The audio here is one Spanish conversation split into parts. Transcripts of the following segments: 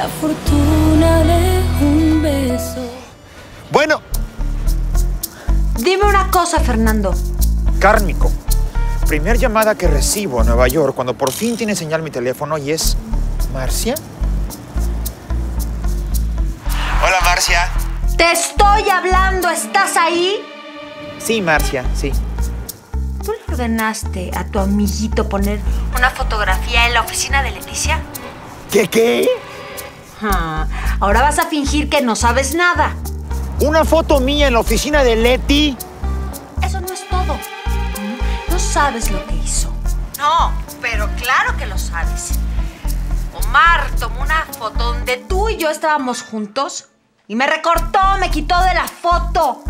la fortuna de un beso. Bueno. Dime una cosa, Fernando. Cárnico. Primer llamada que recibo a Nueva York cuando por fin tiene señal mi teléfono y es... ¿Marcia? Hola, Marcia. Te estoy hablando. ¿Estás ahí? Sí, Marcia, sí. ¿Tú le ordenaste a tu amiguito poner una fotografía en la oficina de Leticia? ¿Qué? Ah, ahora vas a fingir que no sabes nada. ¿Una foto mía en la oficina de Leti? Eso no es todo. No sabes lo que hizo. No, pero claro que lo sabes. Omar tomó una foto donde tú y yo estábamos juntos y me recortó, me quitó de la foto.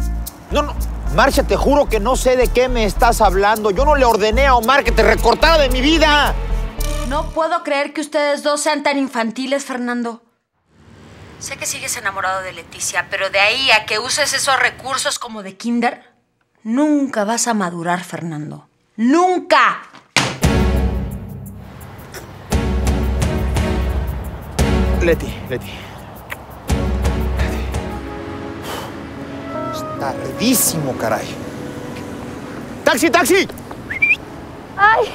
No. Marcia, te juro que no sé de qué me estás hablando. Yo no le ordené a Omar que te recortara de mi vida. No puedo creer que ustedes dos sean tan infantiles, Fernando. Sé que sigues enamorado de Leticia, pero de ahí a que uses esos recursos como de kinder, nunca vas a madurar, Fernando. ¡Nunca! Leti. Tardísimo, caray. ¡Taxi! ¡Ay!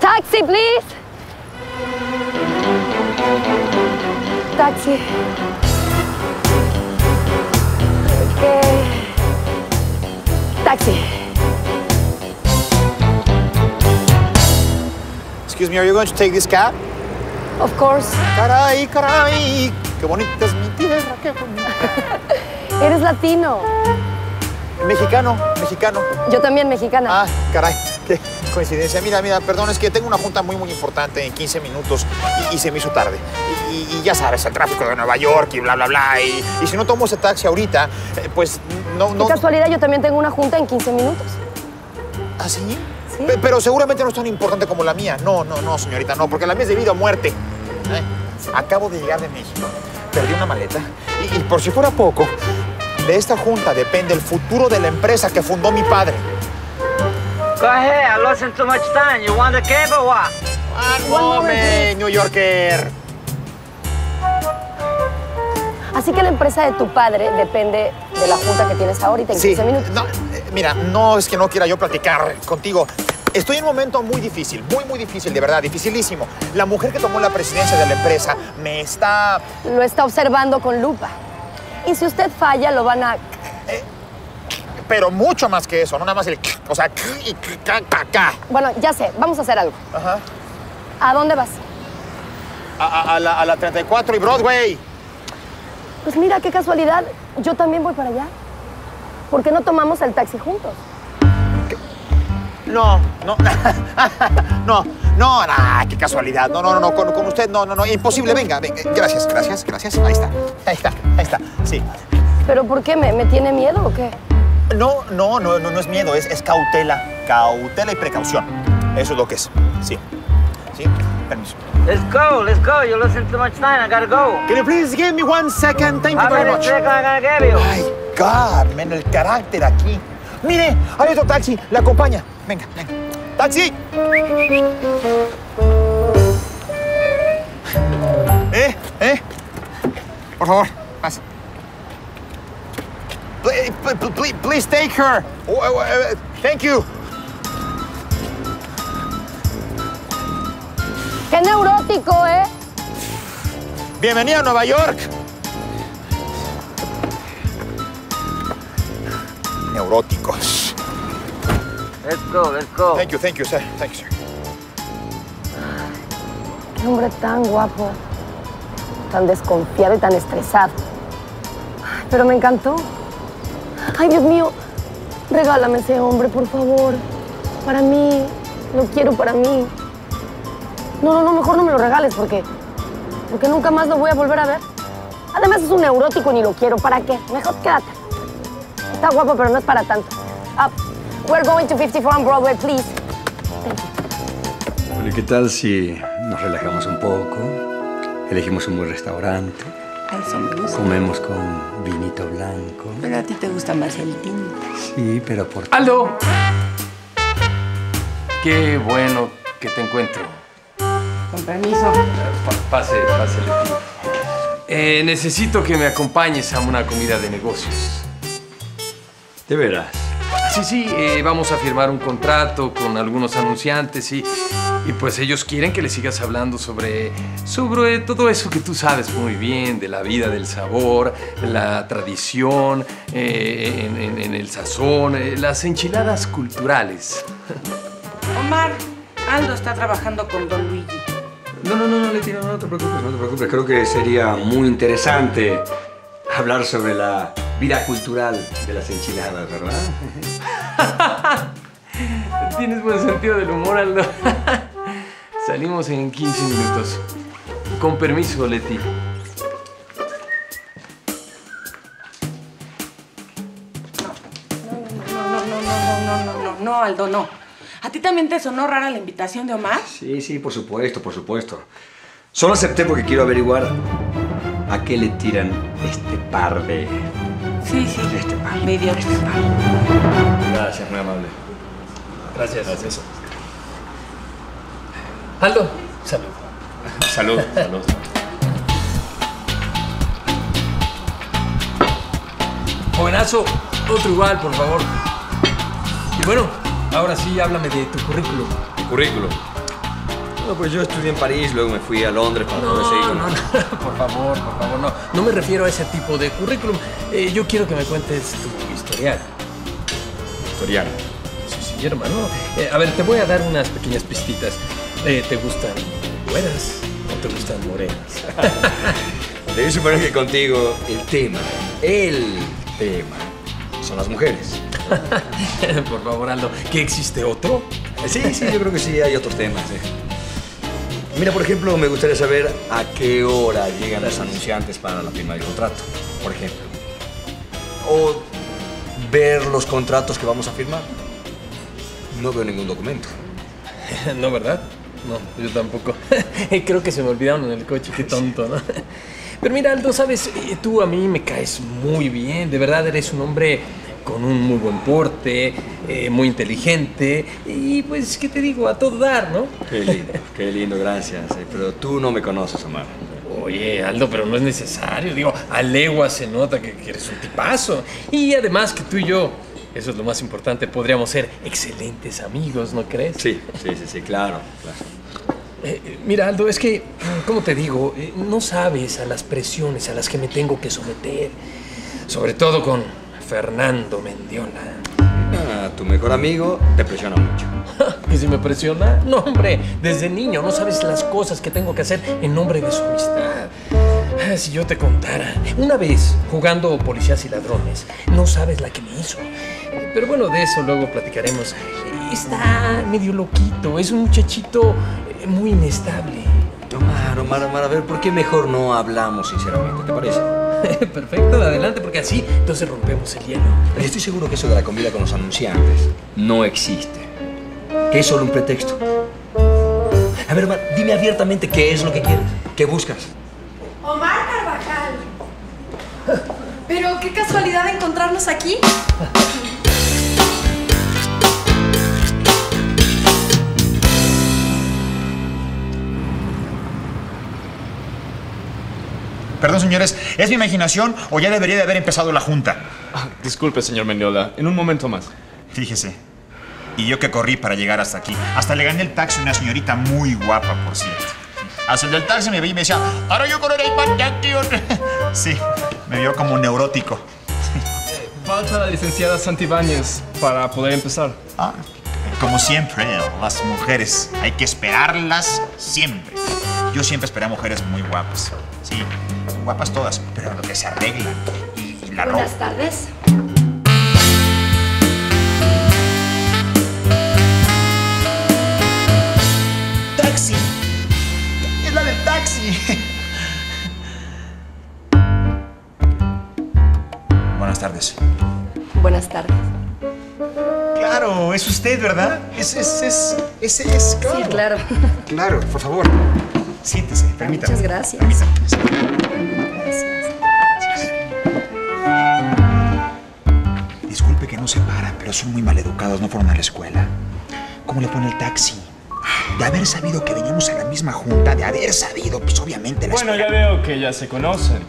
¡Taxi, please! ¡Taxi! Okay. ¡Taxi! Excuse me, are you going to take this cab? Of course. ¡Caray! ¡Qué bonita es mi tierra! ¡Qué bonita! Eres latino. Mexicano. Yo también, mexicana. Ah, caray, qué coincidencia. Mira, perdón, es que tengo una junta muy importante en 15 minutos y se me hizo tarde. Y ya sabes, el tráfico de Nueva York y bla. Y si no tomo ese taxi ahorita, pues no. Qué casualidad, yo también tengo una junta en 15 minutos. ¿Ah, sí? Sí. Pero seguramente no es tan importante como la mía. No, señorita, no, porque la mía es de vida o muerte. Acabo de llegar de México, perdí una maleta y por si fuera poco... De esta junta depende el futuro de la empresa que fundó mi padre. Go ahead, I lost too much time. You want the cab or what? One moment, New Yorker. Así que la empresa de tu padre depende de la junta que tienes ahorita en 15 minutos. No, mira, no es que no quiera yo platicar contigo. Estoy en un momento muy difícil, de verdad, dificilísimo. La mujer que tomó la presidencia de la empresa me está... Lo está observando con lupa. Y si usted falla, lo van a... Pero mucho más que eso, no nada más el... O sea, Bueno, ya sé, vamos a hacer algo. Ajá. ¿A dónde vas? A la 34 y Broadway. Pues mira, qué casualidad. Yo también voy para allá. ¿Por qué no tomamos el taxi juntos? ¿Qué? No, qué casualidad. No, con usted no, imposible. Venga. Gracias. Ahí está. Sí. ¿Pero por qué? ¿Me tiene miedo o qué? No es miedo, es cautela. Cautela y precaución. Eso es lo que es. Sí, permiso. Let's go. You listen too much time, I gotta go. Can you please give me 1 second? Thank you very much. How many seconds I gotta give you? My God, man, el carácter aquí. Mire, hay otro taxi, la acompaña. Venga. ¡Taxi! Por favor, pasa. Please take her. Thank you. ¡Qué neurótico, eh! ¡Bienvenido a Nueva York! Neuróticos. Let's go. Thank you, sir. Thank you, sir. Qué hombre tan guapo, tan desconfiado y tan estresado. Pero me encantó. Ay, Dios mío, regálame ese hombre, por favor. Para mí, lo quiero para mí. No, mejor no me lo regales, porque nunca más lo voy a volver a ver. Además, es un neurótico y ni lo quiero. ¿Para qué? Mejor quédate. Está guapo, pero no es para tanto. We're going to 54 on Broadway, please. Bueno, ¿qué tal si nos relajamos un poco? Elegimos un buen restaurante. Comemos con vinito blanco. Pero a ti te gusta más el tinto. Sí, pero por... ¡Aldo! Qué bueno que te encuentro. Con permiso. Pase, Leti. Necesito que me acompañes a una comida de negocios. ¿De veras? Sí, sí, vamos a firmar un contrato con algunos anunciantes y pues ellos quieren que les sigas hablando sobre todo eso que tú sabes muy bien, de la vida, del sabor, la tradición, en el sazón, las enchiladas culturales. Omar, Aldo está trabajando con Don Luigi. No, Leticia, no te preocupes, Creo que sería muy interesante hablar sobre la vida cultural de las enchiladas, ¿verdad? Tienes buen sentido del humor, Aldo. Salimos en 15 minutos. Con permiso, Leti. No, Aldo, no. ¿A ti también te sonó rara la invitación de Omar? Sí, por supuesto, Solo acepté porque quiero averiguar a qué le tiran este par de... Sí, este par. Gracias, muy amable. Gracias. Aldo, salud. Salud. Jovenazo, otro igual, por favor. Y bueno, ahora sí, háblame de tu currículum. ¿Tu currículum? No, pues yo estudié en París, luego me fui a Londres para poder seguir. No, por favor, no. No me refiero a ese tipo de currículum. Yo quiero que me cuentes tu historial. ¿Historial? Sí, hermano. A ver, te voy a dar unas pequeñas pistitas. ¿Te gustan buenas o te gustan morenas? Debí suponer que contigo el tema son las mujeres. Por favor, Aldo, ¿qué existe otro? Sí, yo creo que sí, hay otros temas. Mira, por ejemplo, me gustaría saber a qué hora llegan los anunciantes para la firma del contrato, por ejemplo. O ver los contratos que vamos a firmar. No veo ningún documento. No, ¿verdad? No, yo tampoco. Creo que se me olvidaron en el coche, qué tonto, ¿no? Pero mira, Aldo, ¿sabes? Tú a mí me caes muy bien. De verdad, eres un hombre con un muy buen porte, muy inteligente y pues, ¿qué te digo? A todo dar, ¿no? Qué lindo, gracias. Pero tú no me conoces, Omar. Oye, Aldo, pero no es necesario. Digo, a leguas se nota que eres un tipazo. Y además que tú y yo, eso es lo más importante, podríamos ser excelentes amigos, ¿no crees? Sí, claro. Mira, Aldo, es que, ¿cómo te digo? No sabes a las presiones a las que me tengo que someter. Sobre todo con Fernando Mendiola. Tu mejor amigo te presiona mucho. ¿Y si me presiona? No, hombre, desde niño no sabes las cosas que tengo que hacer en nombre de su amistad. Si yo te contara, una vez jugando policías y ladrones, no sabes la que me hizo. Pero bueno, de eso luego platicaremos. Está medio loquito, es un muchachito muy inestable. Omar, a ver, ¿por qué mejor no hablamos sinceramente? ¿Te parece? Perfecto, adelante, porque así entonces rompemos el hielo. Estoy seguro que eso de la comida con los anunciantes no existe. Que es solo un pretexto. A ver, Omar, dime abiertamente qué es lo que quieres, qué buscas. Omar Carvajal. Pero qué casualidad encontrarnos aquí. Perdón, señores, ¿es mi imaginación o ya debería de haber empezado la junta? Disculpe, señor Mendiola, en un momento más. Fíjese, y yo que corrí para llegar hasta aquí. Hasta le gané el taxi a una señorita muy guapa, por cierto. Hasta el del taxi me veía y me decía, ahora yo correré el panteón. Sí, me vio como un neurótico. Falta la licenciada Santibáñez para poder empezar. Como siempre, las mujeres, hay que esperarlas siempre. Yo siempre esperé a mujeres muy guapas, sí. Guapas todas, pero lo que se arreglan y la ropa. Buenas tardes. ¡Taxi! ¡Es la del taxi! Buenas tardes. Buenas tardes. Claro, es usted, ¿verdad? Es claro. Sí, claro. Claro, por favor. Siéntese, permítame. Muchas gracias. Disculpe que no se para, pero son muy maleducados, no fueron a la escuela. ¿Cómo le pone el taxi? de haber sabido que veníamos a la misma junta, de haber sabido, pues obviamente... Bueno, ya veo que ya se conocen.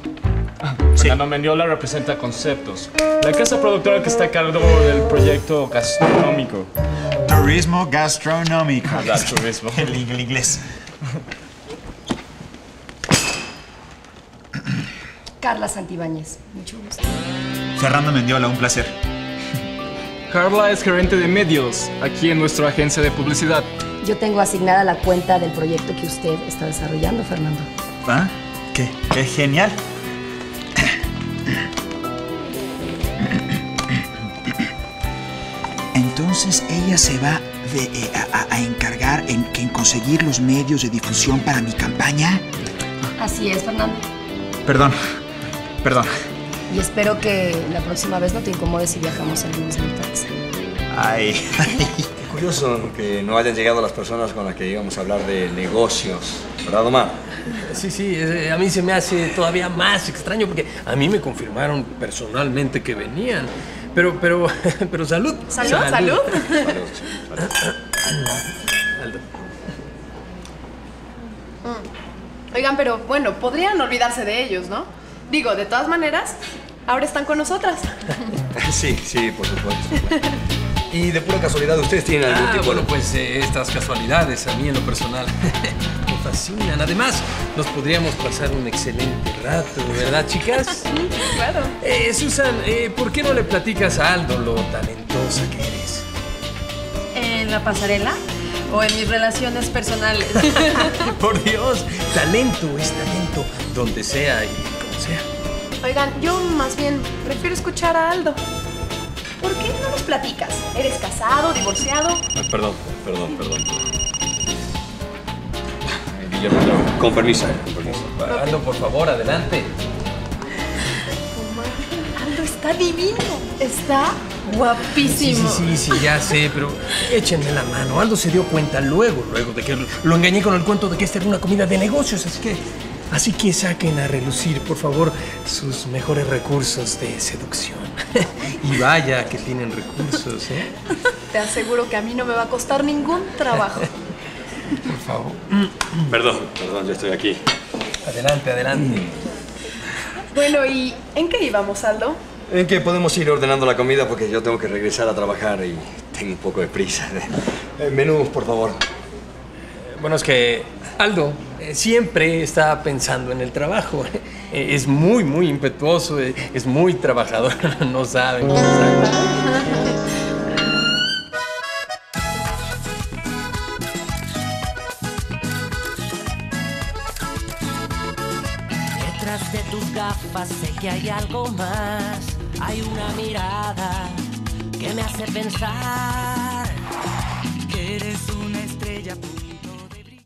Sí. Fernando Mendiola representa Conceptos, la casa productora que está a cargo del proyecto gastronómico. Turismo gastronómico. Turismo. El inglés. Carla Santibáñez, mucho gusto. Fernando Mendiola, un placer. Carla es gerente de medios, aquí en nuestra agencia de publicidad. Yo tengo asignada la cuenta del proyecto que usted está desarrollando, Fernando. ¿Ah? ¿Qué genial? Entonces ella se va a encargar en conseguir los medios de difusión para mi campaña. Así es, Fernando. Perdón. Y espero que la próxima vez no te incomodes si viajamos algunos en un taxi. Ay. Qué curioso que no hayan llegado las personas con las que íbamos a hablar de negocios. ¿Verdad, Omar? Sí. A mí se me hace todavía más extraño porque a mí me confirmaron personalmente que venían. Pero salud. Salud. Aldo. Oigan, pero bueno, podrían olvidarse de ellos, ¿no? Digo, de todas maneras, ahora están con nosotras. Sí, por supuesto. Y de pura casualidad, ¿ustedes tienen algún tipo de...? Bueno, pues estas casualidades a mí en lo personal me fascinan. Además, nos podríamos pasar un excelente rato, ¿verdad, chicas? Claro. Susan, ¿por qué no le platicas a Aldo lo talentosa que eres? ¿En la pasarela? O en mis relaciones personales. Por Dios, talento es talento, donde sea y como sea. Oigan, yo más bien prefiero escuchar a Aldo. ¿Por qué no nos platicas? ¿Eres casado, divorciado? Perdón. Guillermo, con permiso. Okay. Aldo, por favor, adelante. Aldo está divino. Está... guapísimo. Sí, ya sé, pero échenme la mano. Aldo se dio cuenta luego de que lo engañé con el cuento de que esta era una comida de negocios, así que saquen a relucir, por favor, sus mejores recursos de seducción. Y vaya que tienen recursos, ¿eh? Te aseguro que a mí no me va a costar ningún trabajo. Por favor. Perdón, yo estoy aquí. Adelante. Bueno, ¿y en qué íbamos, Aldo? En que podemos ir ordenando la comida porque yo tengo que regresar a trabajar y tengo un poco de prisa. Menús, por favor. Bueno, es que Aldo siempre está pensando en el trabajo. Es muy, muy impetuoso, es muy trabajador. No saben. Detrás de tus gafas sé que hay algo más. Hay una mirada que me hace pensar.